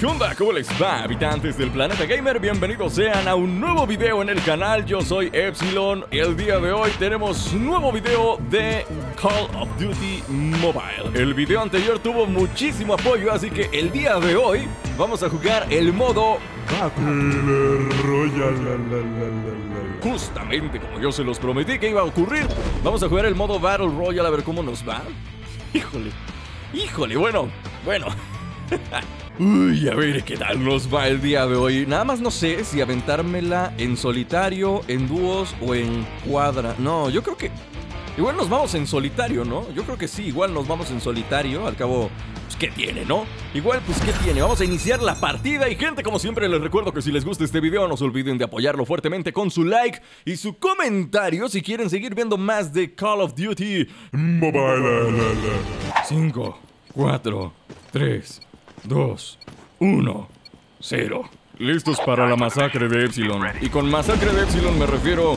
¿Qué onda? ¿Cómo les va, habitantes del planeta gamer? Bienvenidos sean a un nuevo video en el canal. Yo soy Epsilon. El día de hoy tenemos un nuevo video de Call of Duty Mobile. El video anterior tuvo muchísimo apoyo, así que el día de hoy vamos a jugar el modo Battle Royale. Justamente como yo se los prometí que iba a ocurrir, vamos a jugar el modo Battle Royale a ver cómo nos va. Híjole, híjole, bueno. Uy, a ver qué tal nos va el día de hoy. Nada más no sé si aventármela en solitario, en dúos o en cuadra. No, yo creo que igual nos vamos en solitario, ¿no? Yo creo que sí, igual nos vamos en solitario. Al cabo, pues ¿qué tiene, no? Igual, pues ¿qué tiene? Vamos a iniciar la partida. Y gente, como siempre les recuerdo que si les gusta este video, no se olviden de apoyarlo fuertemente con su like y su comentario si quieren seguir viendo más de Call of Duty Mobile. 5, 4, 3... 2, 1, 0. Listos para la masacre de Epsilon. Y con masacre de Epsilon me refiero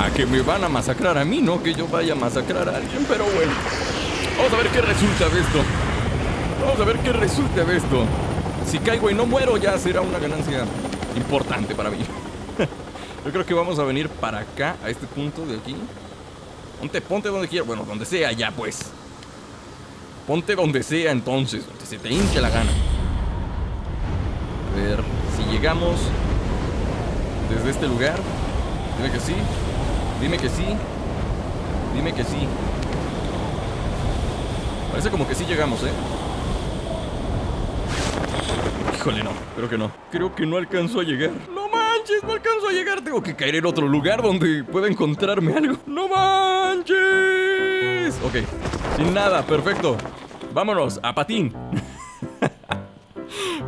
a que me van a masacrar a mí, no que yo vaya a masacrar a alguien, pero bueno. Vamos a ver qué resulta de esto. Si caigo y no muero ya será una ganancia importante para mí. Yo creo que vamos a venir para acá, a este punto de aquí. Ponte donde quieras, bueno, donde sea ya pues. Ponte donde sea entonces, donde se te hinche la gana. A ver, si llegamos desde este lugar. Dime que sí. Parece como que sí llegamos, ¿eh? Híjole, no, creo que no. Creo que no alcanzó a llegar. ¡No manches! No alcanzo a llegar. Tengo que caer en otro lugar donde pueda encontrarme algo. ¡No manches! Ok. Sin nada, perfecto. Vámonos, a patín.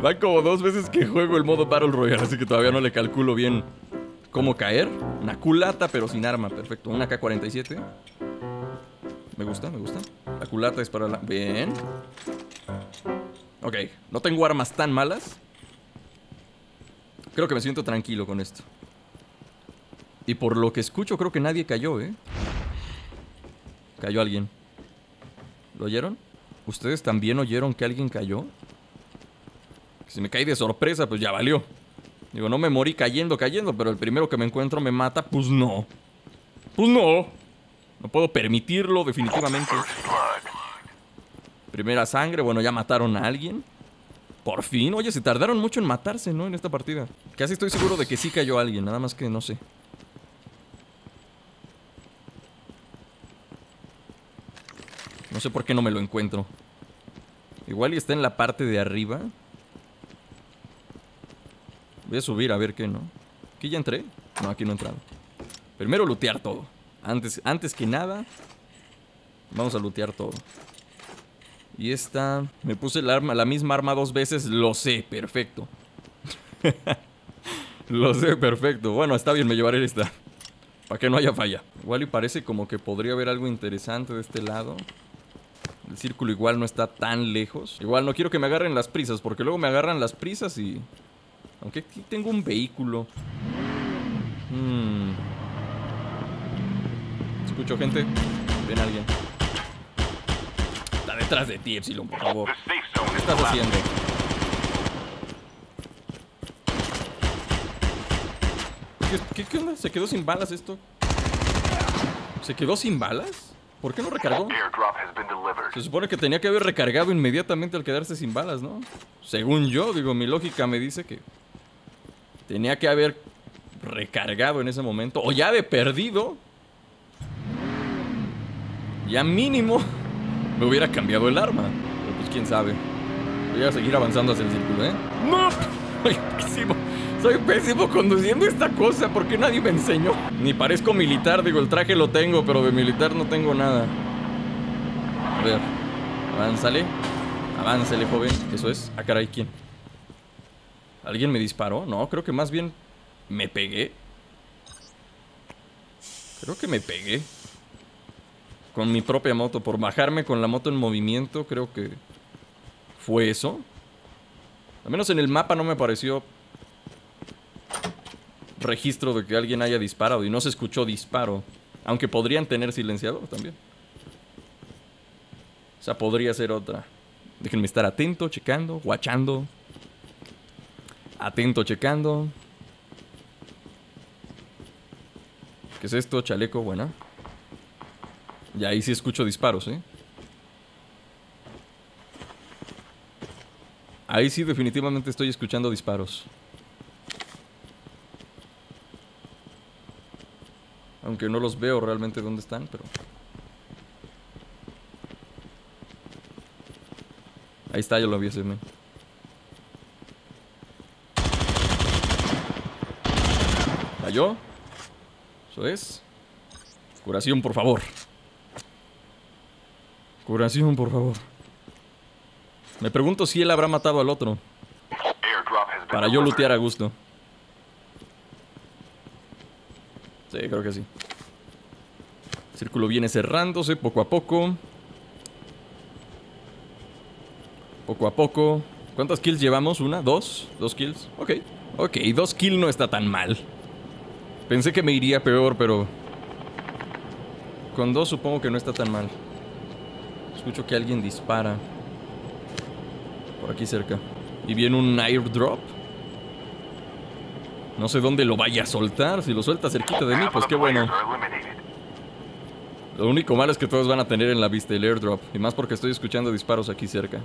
Van como 2 veces que juego el modo Battle Royale, así que todavía no le calculo bien cómo caer. Una culata, pero sin arma, perfecto. Una AK-47. Me gusta, La culata es para la... Bien. Ok, no tengo armas tan malas. Creo que me siento tranquilo con esto. Y por lo que escucho, creo que nadie cayó, ¿eh? Cayó alguien. ¿Lo oyeron? ¿Ustedes también oyeron que alguien cayó? Si me caí de sorpresa, pues ya valió. Digo, no me morí cayendo, pero el primero que me encuentro me mata, pues no. Pues no. No puedo permitirlo, definitivamente. Primera sangre, bueno, ya mataron a alguien. Por fin, oye, se tardaron mucho en matarse, ¿no? En esta partida. Casi estoy seguro de que sí cayó alguien, nada más que no sé. No sé por qué no me lo encuentro. Igual y está en la parte de arriba. Voy a subir a ver qué, ¿no? ¿Aquí ya entré? No, aquí no he entrado. Primero lootear todo. Antes que nada, vamos a lootear todo. Y esta... Me puse el arma, la misma arma 2 veces. Lo sé, perfecto. Lo sé, perfecto. Bueno, está bien, me llevaré esta. Para que no haya falla. Igual y parece como que podría haber algo interesante de este lado. El círculo igual no está tan lejos. Igual no quiero que me agarren las prisas, porque luego me agarran las prisas y... Aunque aquí tengo un vehículo. Escucho gente. Ven alguien. Está detrás de ti, Epsilon, por favor. ¿Qué estás haciendo? ¿Qué onda? ¿Se quedó sin balas esto? ¿Se quedó sin balas? ¿Por qué no recargó? Se supone que tenía que haber recargado inmediatamente al quedarse sin balas, ¿no? Según yo, digo, mi lógica me dice que tenía que haber recargado en ese momento. O ya de perdido, ya mínimo, me hubiera cambiado el arma. Pero pues quién sabe. Voy a seguir avanzando hacia el círculo, ¿eh? ¡No! Soy pésimo. Conduciendo esta cosa. ¿Por qué nadie me enseñó? Ni parezco militar, digo, el traje lo tengo, pero de militar no tengo nada. A ver, avánzale. Avánzale, joven. Eso es. Ah, caray, ¿quién? ¿Alguien me disparó? No, creo que más bien me pegué. Creo que me pegué con mi propia moto. Por bajarme con la moto en movimiento, creo que fue eso. Al menos en el mapa no me apareció registro de que alguien haya disparado y no se escuchó disparo, aunque podrían tener silenciador también. O sea, podría ser otra. Déjenme estar atento, checando, guachando. Atento, checando. ¿Qué es esto? Chaleco, buena. Y ahí sí escucho disparos, ¿eh? Ahí sí definitivamente estoy escuchando disparos. Aunque no los veo realmente dónde están, pero... Ahí está, ya lo vi ese, man. ¿Cayó? Eso es. Curación, por favor. Curación, por favor. Me pregunto si él habrá matado al otro para yo lootear a gusto. Sí, creo que sí. El círculo viene cerrándose poco a poco. Poco a poco. ¿Cuántas kills llevamos? ¿Una? ¿Dos? ¿Dos kills? Ok. Ok, 2 kills no está tan mal. Pensé que me iría peor, pero... Con 2 supongo que no está tan mal. Escucho que alguien dispara por aquí cerca. Y viene un airdrop. No sé dónde lo vaya a soltar. Si lo suelta cerquita de mí, pues qué bueno. Lo único malo es que todos van a tener en la vista el airdrop. Y más porque estoy escuchando disparos aquí cerca.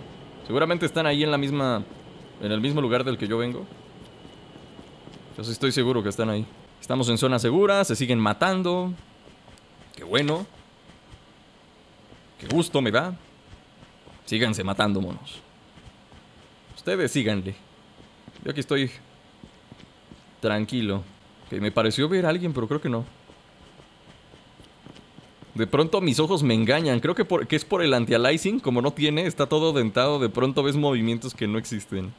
Seguramente están ahí en la misma... En el mismo lugar del que yo vengo. Yo sí estoy seguro que están ahí. Estamos en zona segura. Se siguen matando. Qué bueno. Qué gusto me da. Síganse matando, monos. Ustedes síganle. Yo aquí estoy tranquilo. Que me pareció ver a alguien, pero creo que no. De pronto mis ojos me engañan. Creo que es por el anti-aliasing. Como no tiene, está todo dentado. De pronto ves movimientos que no existen.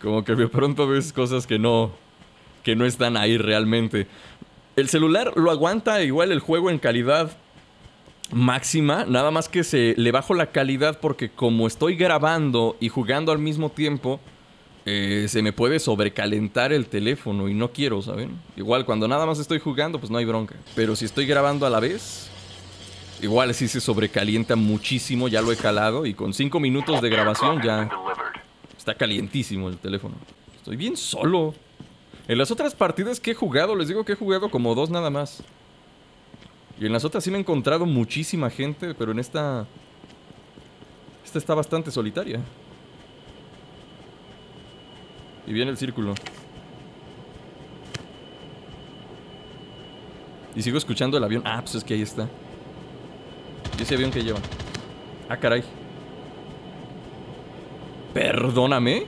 Como que de pronto ves cosas que no están ahí realmente. El celular lo aguanta igual el juego en calidad máxima, nada más que se le bajo la calidad porque como estoy grabando y jugando al mismo tiempo, se me puede sobrecalentar el teléfono y no quiero, ¿saben? Igual cuando nada más estoy jugando, pues no hay bronca. Pero si estoy grabando a la vez, igual sí se sobrecalienta muchísimo, ya lo he calado y con 5 minutos de grabación ya está calientísimo el teléfono. Estoy bien solo. En las otras partidas que he jugado, les digo que he jugado como 2 nada más. Y en las otras sí me he encontrado muchísima gente, pero en esta... Esta está bastante solitaria. Y viene el círculo. Y sigo escuchando el avión. Ah, pues es que ahí está. ¿Y ese avión que lleva? Ah, caray. Perdóname.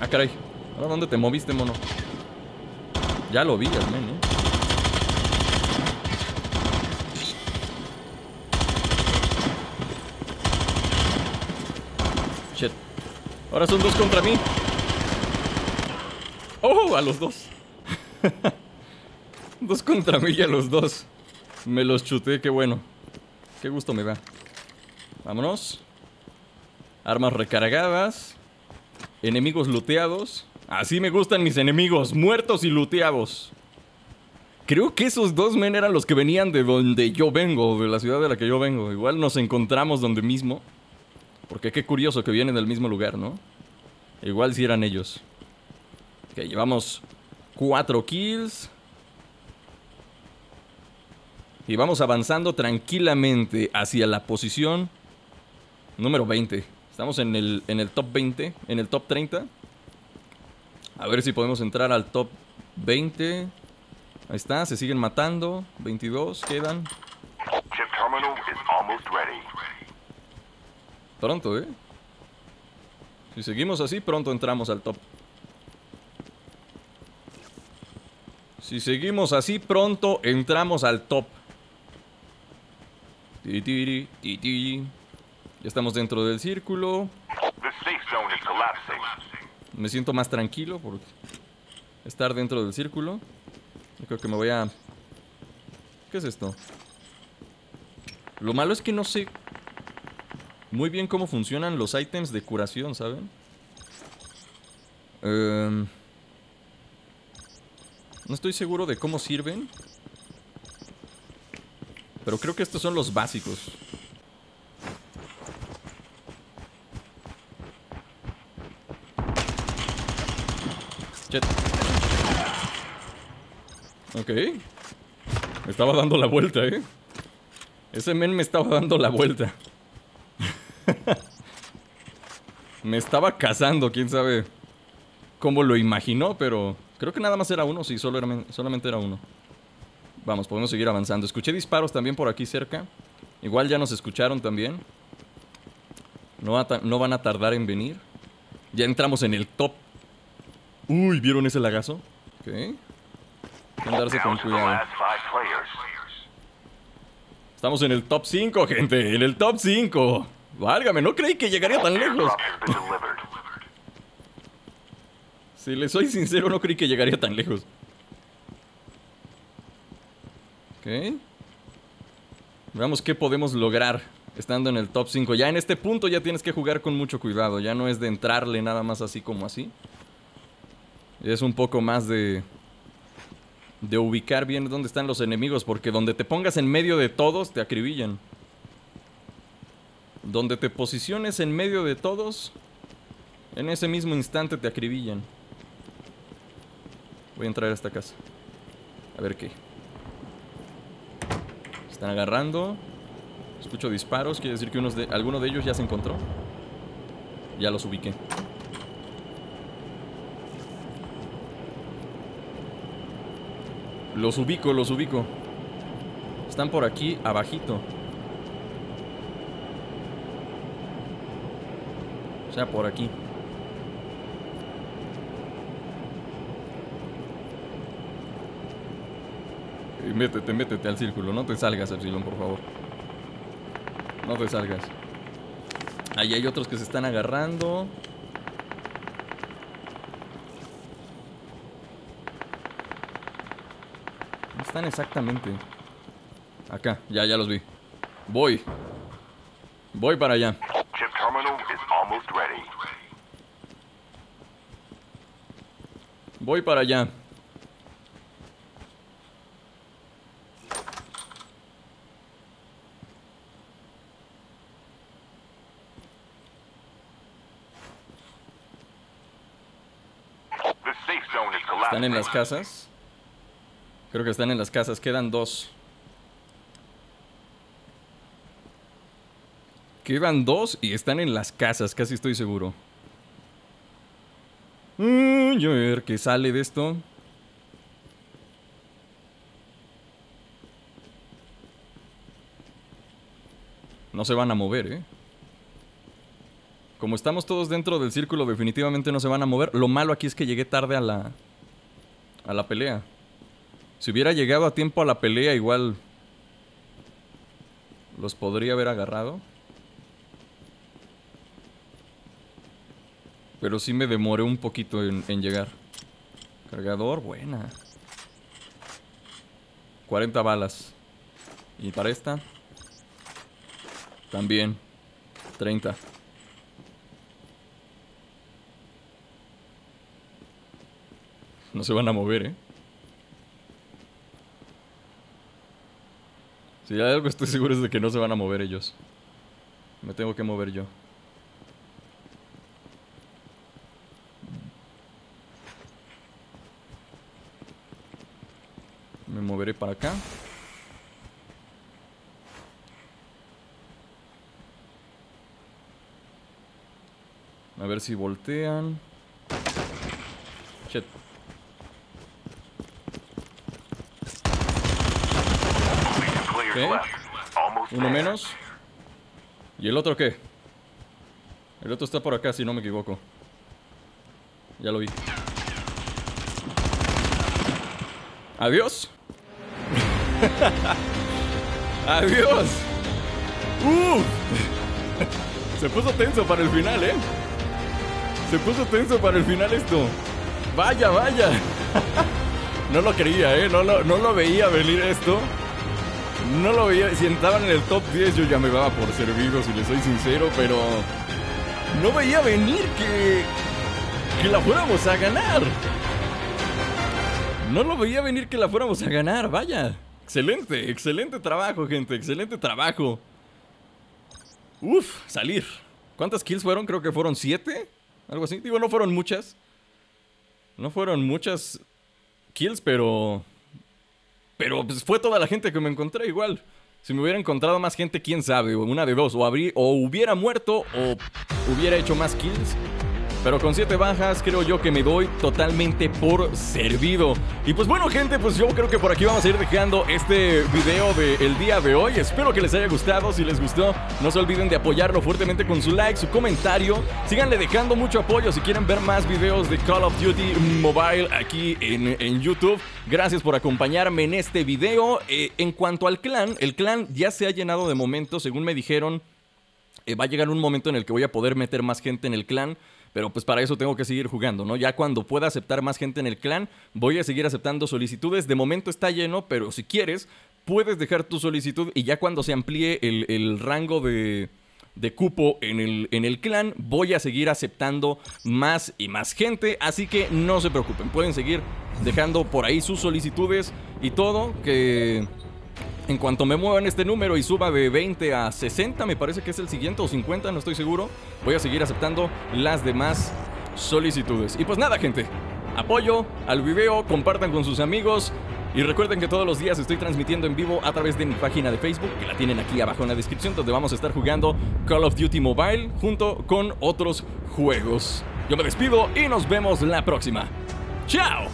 Ah, caray. ¿Ahora dónde te moviste, mono? Ya lo vi, al menos. Shit. Ahora son 2 contra mí. ¡Oh! A los 2. 2 contra mí y a los 2. Me los chuté, qué bueno. Qué gusto me da. Vámonos. Armas recargadas. Enemigos looteados. Así me gustan mis enemigos, muertos y looteados. Creo que esos 2 men eran los que venían de donde yo vengo, de la ciudad de la que yo vengo. Igual nos encontramos donde mismo. Porque qué curioso que vienen del mismo lugar, ¿no? Igual si eran ellos. Ok, llevamos 4 kills. Y vamos avanzando tranquilamente hacia la posición número 20. Estamos en el top 20, en el top 30. A ver si podemos entrar al top 20. Ahí está, se siguen matando. 22 quedan. Pronto, ¿eh? Si seguimos así, pronto entramos al top. Si seguimos así, pronto entramos al top. Ya estamos dentro del círculo. Me siento más tranquilo por estar dentro del círculo. Yo creo que me voy a... ¿Qué es esto? Lo malo es que no sé muy bien cómo funcionan los ítems de curación, ¿saben? No estoy seguro de cómo sirven. Pero creo que estos son los básicos. Shit. Ok. Me estaba dando la vuelta, eh. Ese men me estaba dando la vuelta. Me estaba cazando, quién sabe cómo lo imaginó, pero creo que nada más era uno. Sí, solamente era uno. Vamos, podemos seguir avanzando. Escuché disparos también por aquí cerca. Igual ya nos escucharon también. No van a tardar en venir. Ya entramos en el top. Uy, ¿vieron ese lagazo? Ok. Hay que andarse con cuidado. Estamos en el top 5, gente. En el top 5. Válgame, no creí que llegaría tan lejos. Si les soy sincero, no creí que llegaría tan lejos. Ok. Veamos qué podemos lograr estando en el top 5. Ya en este punto ya tienes que jugar con mucho cuidado. Ya no es de entrarle nada más así como así. Es un poco más de ubicar bien dónde están los enemigos. Porque donde te pongas en medio de todos, te acribillan. Donde te posiciones en medio de todos, en ese mismo instante te acribillan. Voy a entrar a esta casa. A ver qué. Están agarrando. Escucho disparos. Quiere decir que alguno de ellos ya se encontró. Ya los ubiqué. Los ubico, los ubico. Están por aquí, abajito. O sea, por aquí. Y métete al círculo. No te salgas, Epsilon, por favor. No te salgas. Ahí hay otros que se están agarrando. ¿Dónde están exactamente? Acá, ya los vi. Voy para allá. Voy para allá. Están en las casas. Creo que están en las casas. Quedan dos. Quedan dos y están en las casas. Casi estoy seguro. Yo a ver qué sale de esto. No se van a mover, ¿eh? Como estamos todos dentro del círculo, definitivamente no se van a mover. Lo malo aquí es que llegué tarde a la pelea. Si hubiera llegado a tiempo a la pelea, igual los podría haber agarrado. Pero sí me demoré un poquito en llegar. Cargador, buena. 40 balas. Y para esta también 30. No se van a mover, ¿eh? Si hay algo estoy seguro es de que no se van a mover ellos. Me tengo que mover yo. Me moveré para acá. A ver si voltean. Shit. ¿Qué? Uno menos. ¿Y el otro qué? El otro está por acá, si no me equivoco. Ya lo vi. Adiós. Adiós. Se puso tenso para el final, ¿eh? Se puso tenso para el final esto. Vaya, vaya. No lo creía, ¿eh? No lo veía venir esto. No lo veía. Si entraban en el top 10 yo ya me daba por servido, si les soy sincero, pero no veía venir que la fuéramos a ganar. No lo veía venir que la fuéramos a ganar, vaya. Excelente, excelente trabajo, gente. Excelente trabajo. Uf, salir. ¿Cuántas kills fueron? Creo que fueron 7. Algo así, digo, no fueron muchas. No fueron muchas kills, pero... pero pues fue toda la gente que me encontré igual. Si me hubiera encontrado más gente, quién sabe, una de dos. O hubiera muerto o hubiera hecho más kills. Pero con 7 bajas creo yo que me doy totalmente por servido. Y pues bueno, gente, pues yo creo que por aquí vamos a ir dejando este video del día de hoy. Espero que les haya gustado. Si les gustó, no se olviden de apoyarlo fuertemente con su like, su comentario. Síganle dejando mucho apoyo si quieren ver más videos de Call of Duty Mobile aquí en YouTube. Gracias por acompañarme en este video. En cuanto al clan, el clan ya se ha llenado de momento. Según me dijeron, va a llegar un momento en el que voy a poder meter más gente en el clan. Pero pues para eso tengo que seguir jugando, ¿no? Ya cuando pueda aceptar más gente en el clan, voy a seguir aceptando solicitudes. De momento está lleno, pero si quieres, puedes dejar tu solicitud. Y ya cuando se amplíe el rango de cupo en el clan, voy a seguir aceptando más y más gente. Así que no se preocupen, pueden seguir dejando por ahí sus solicitudes y todo. Que en cuanto me muevan este número y suba de 20 a 60, me parece que es el siguiente, o 50, no estoy seguro, voy a seguir aceptando las demás solicitudes. Y pues nada, gente, apoyo al video, compartan con sus amigos. Y recuerden que todos los días estoy transmitiendo en vivo a través de mi página de Facebook, que la tienen aquí abajo en la descripción, donde vamos a estar jugando Call of Duty Mobile junto con otros juegos. Yo me despido y nos vemos la próxima. ¡Chao!